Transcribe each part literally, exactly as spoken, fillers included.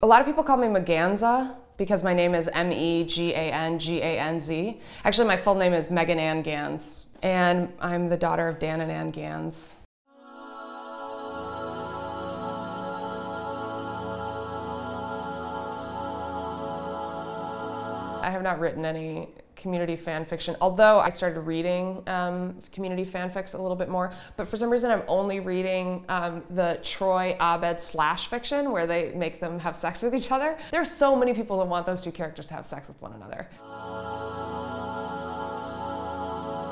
A lot of people call me Maganza because my name is M E G A N G A N Z. Actually, my full name is Megan Ann Ganz, and I'm the daughter of Dan and Ann Ganz. I have not written any Community fan fiction, although I started reading um, Community fanfics a little bit more. But for some reason, I'm only reading um, the Troy Abed slash fiction where they make them have sex with each other. There's so many people that want those two characters to have sex with one another.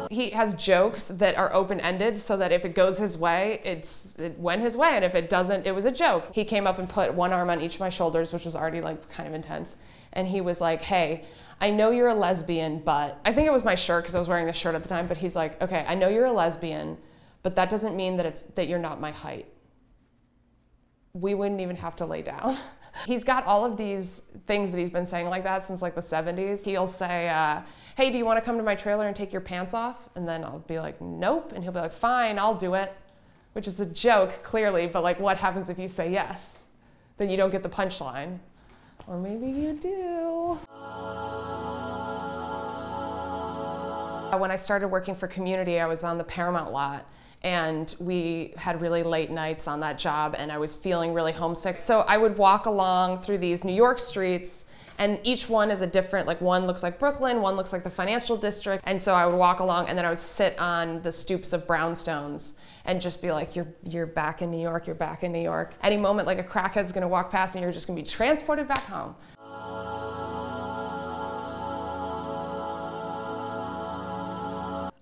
He has jokes that are open-ended so that if it goes his way, it's, it went his way, and if it doesn't, it was a joke. He came up and put one arm on each of my shoulders, which was already like kind of intense, and he was like, hey, I know you're a lesbian, but... I think it was my shirt because I was wearing this shirt at the time, but he's like, okay, I know you're a lesbian, but that doesn't mean that, it's, that you're not my height. We wouldn't even have to lay down. He's got all of these things that he's been saying like that since like the seventies. He'll say, uh, hey, do you want to come to my trailer and take your pants off? And then I'll be like, nope. And he'll be like, fine, I'll do it. Which is a joke, clearly, but like what happens if you say yes? Then you don't get the punchline. Or maybe you do. When I started working for Community, I was on the Paramount lot, and we had really late nights on that job, and I was feeling really homesick. So I would walk along through these New York streets, and each one is a different, like one looks like Brooklyn, one looks like the financial district. And so I would walk along, and then I would sit on the stoops of brownstones and just be like, you're, you're back in New York, you're back in New York. Any moment, like a crackhead's gonna walk past, and you're just gonna be transported back home.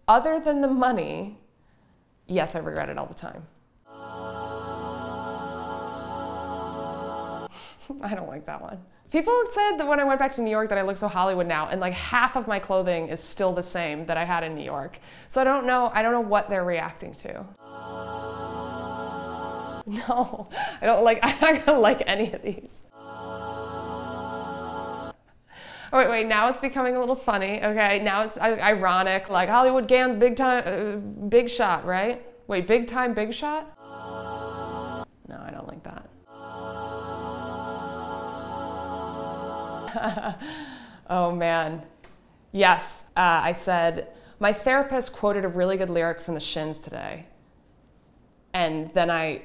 Other than the money, yes, I regret it all the time. I don't like that one. People said that when I went back to New York that I look so Hollywood now, and like half of my clothing is still the same that I had in New York. So I don't know, I don't know what they're reacting to. No, I don't like, I'm not gonna like any of these. Oh, wait, wait, now it's becoming a little funny, okay? Now it's ironic, like Hollywood Gans, big time, uh, big shot, right? Wait, big time, big shot? No, I don't like that. Oh, man. Yes, uh, I said, my therapist quoted a really good lyric from The Shins today. And then I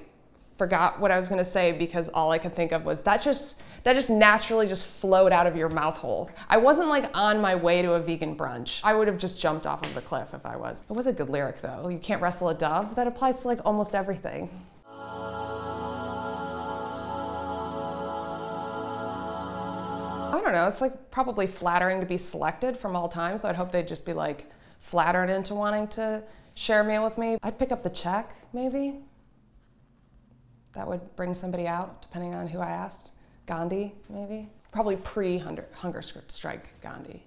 forgot what I was going to say because all I could think of was that just that just naturally just flowed out of your mouth hole. I wasn't like on my way to a vegan brunch. I would have just jumped off of the cliff if I was. It was a good lyric though. You can't wrestle a dove. That applies to like almost everything. I don't know. It's like probably flattering to be selected from all time. So I'd hope they'd just be like flattered into wanting to share a meal with me. I'd pick up the check maybe. That would bring somebody out, depending on who I asked. Gandhi, maybe? Probably pre-hunger strike Gandhi.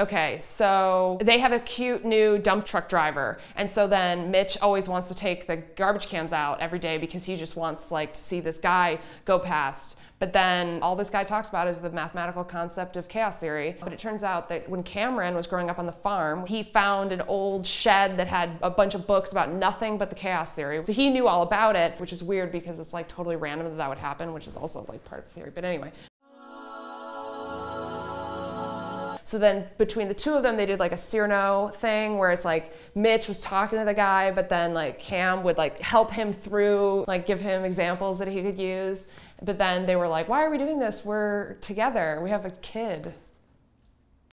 Okay, so they have a cute new dump truck driver. And so then Mitch always wants to take the garbage cans out every day because he just wants like to see this guy go past. But then all this guy talks about is the mathematical concept of chaos theory. But it turns out that when Cameron was growing up on the farm, he found an old shed that had a bunch of books about nothing but the chaos theory. So he knew all about it, which is weird because it's like totally random that that would happen, which is also like part of the theory, but anyway. So then between the two of them, they did like a Cyrano thing where it's like Mitch was talking to the guy, but then like Cam would like help him through, like give him examples that he could use. But then they were like, why are we doing this? We're together. We have a kid.